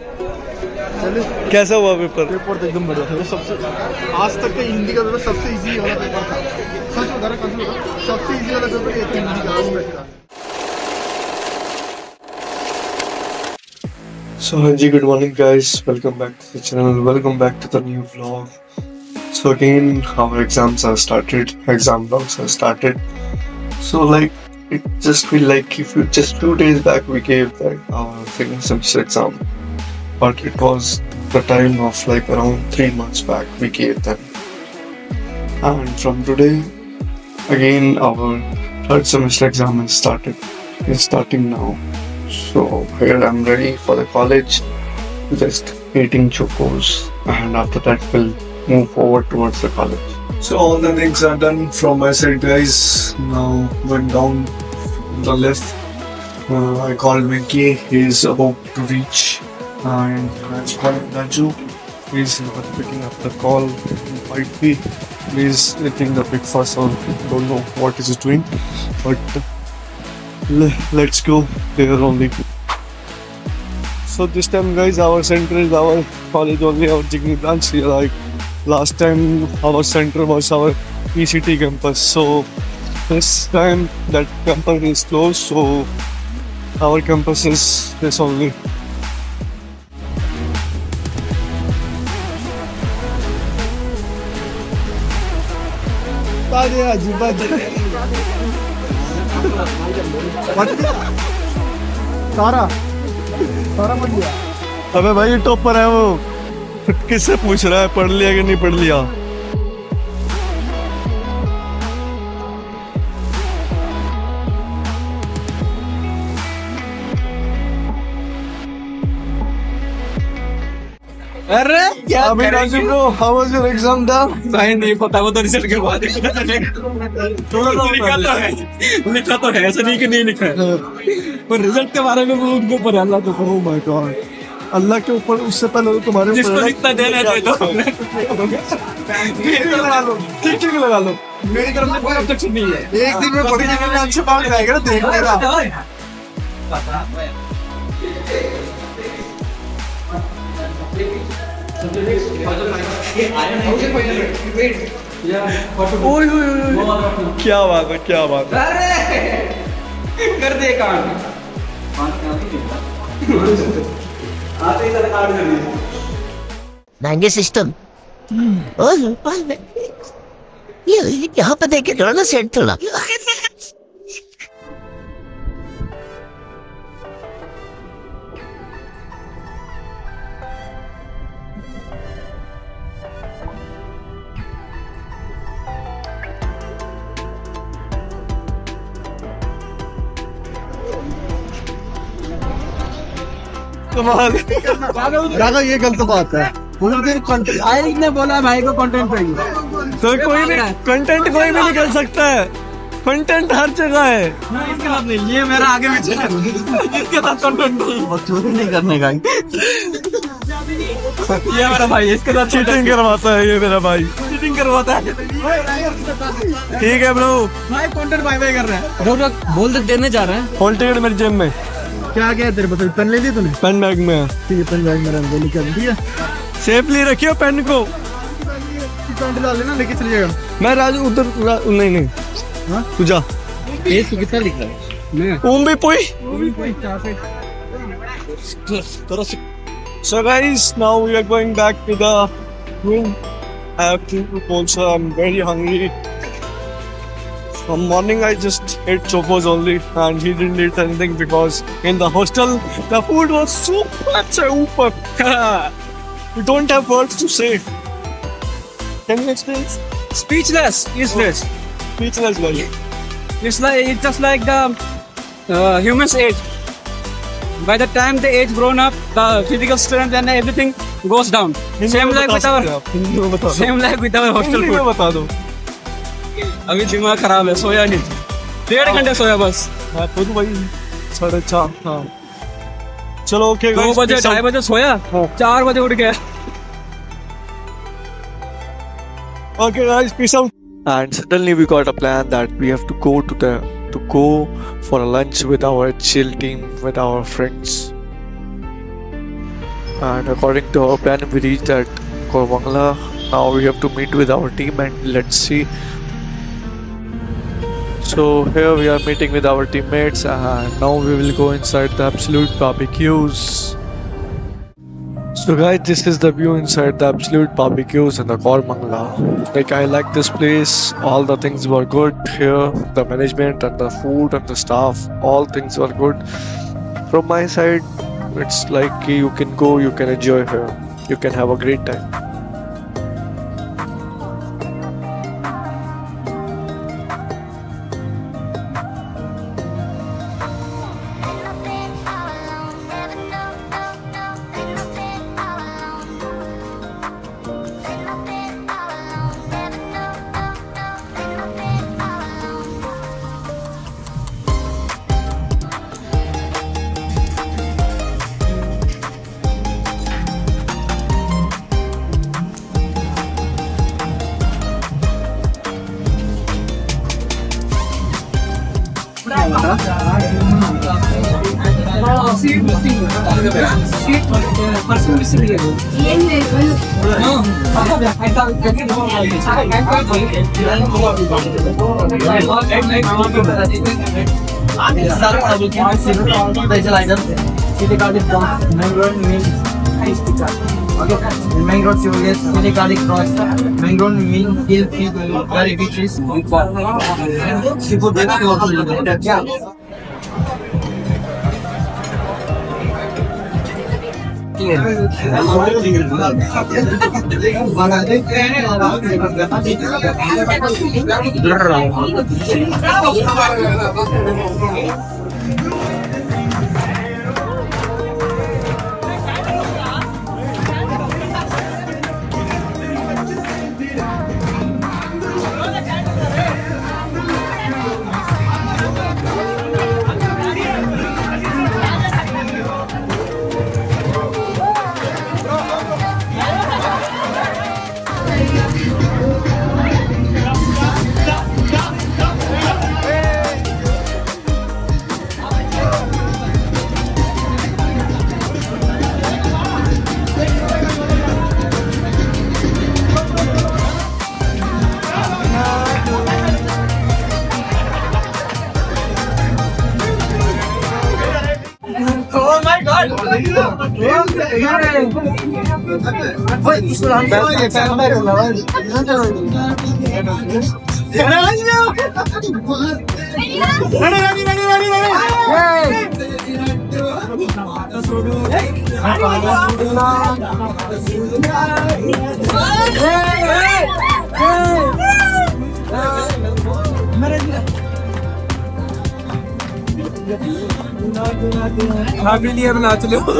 कैसा हुआ paper? Paper तो एकदम बढ़िया था, सबसे आज तक का हिंदी का पेपर सबसे इजी वाला पेपर था, सच बता रहा हूं, सबसे इजी वाला पेपर ये हिंदी का था। So Hanji, good morning guys, welcome back to the channel, welcome back to the new vlog. So again our exams are started, exam vlogs are started. So like it just feel like if you just 2 days back we gave like our second semester exam, but it was the time of like around 3 months back we gave them, and from today again our third semester exam has started, it's starting now. So here I'm ready for the college, just eating chocos, and after that we'll move forward towards the college. So all the things are done from my side guys. Now went down the lift, I called Mickey, he is about to reach, and I called Raju, please not picking up the call, might be, please eating the breakfast or don't know what is he doing, but let's go there only. So this time guys our center is our college only, our Jigni branch. Like last time our center was our ECT campus, so this time that campus is closed, so our campus is this only. अबे भाई topper है वो, किससे पूछ रहा है पढ़ लिया कि नहीं पढ़ लिया। अरे अभी Raju bro, how was your exam था? नहीं पता, वो तो रिजल्ट के बाद लिखा तो है, ऐसा नहीं कि नहीं लिखा है, पर रिजल्ट के बारे में वो उनके ऊपर अल्लाह तो करो, माय गॉड अल्लाह के ऊपर, उससे पहले तुम्हारे जिसको इतना देना है तो ठीक है लगा लो, मेरी तरफ से कोई ऑब्जेक्शन नहीं है। एक दिन में बड़ी जगह में अच्छे मार्क्स आएगा ना, देख लेना पता है। क्या बात है, क्या बात है, अरे कर दे काम महंगे सिस्टम। यहाँ पर देखे थोड़ा ना सेट थोड़ा। राघव ये गलत बात है, पूरे दिन कंटेंट ने बोला भाई को कंटेंट चाहिए, तो कोई भी कंटेंट कोई भी निकल सकता है, कंटेंट हर जगह है। इसके साथ नहीं, ये मेरा आगे पीछे इसके साथ कंटेंट नहीं करने का, ये मेरा भाई इसके साथ चीटिंग करवाता है, ये मेरा भाई चीटिंग करवाता है। ठीक है ब्रो, भाई कंटेंट बाय बाय कर रहा है, बोल दे देने जा रहे हैं। होल टिकट मेरे जेब में, क्या क्या तेरे पास? पेन ले लिया तूने? पेन बैग में है। ठीक है, पेन बैग में रख दे, निकाल दिया, सेफली रखियो पेन को, पेन डाल लेना, लेके चलिएगा। मैं राजू उधर नहीं नहीं हां तू जा, ये तू कितना लिख रहा है? मैं ओम भी पोई चार से तरह से। So guys now we are going back to the room, I have to also I'm very hungry. From morning I just ate chocos only, and he didn't eat anything because in the hostel the food was so super. We don't have words to say. Can you explain? Speechless, useless. Oh, speechless, guys. It's just like the human's age. By the time the age grown up, the physical strength and everything goes down. Same like with our. Same like with our hostel food. बता दो. अभी दिमाग खराब है, सोया नहीं, 1.5 घंटे सोया बस। तो भाई 4:30 हाँ चलो ओके, 2 बजे 2:30 बजे सोया, हाँ। 4 बजे उठ गया। Okay guys, peace out. And suddenly we got a plan that we have to go for a lunch with our chill team, with our friends. and according to our plan we reached at Koramangala. Now we have to meet with our team and let's see. So here we are meeting with our teammates and now we will go inside the Absolute Barbecues. So guys, this is the view inside the Absolute Barbecues in the Koramangala. Like, I like this place, all the things were good here, the management and the food and the staff, all things were good. From my side, it's like you can go, you can enjoy here, you can have a great time. Happy New Year, Raju.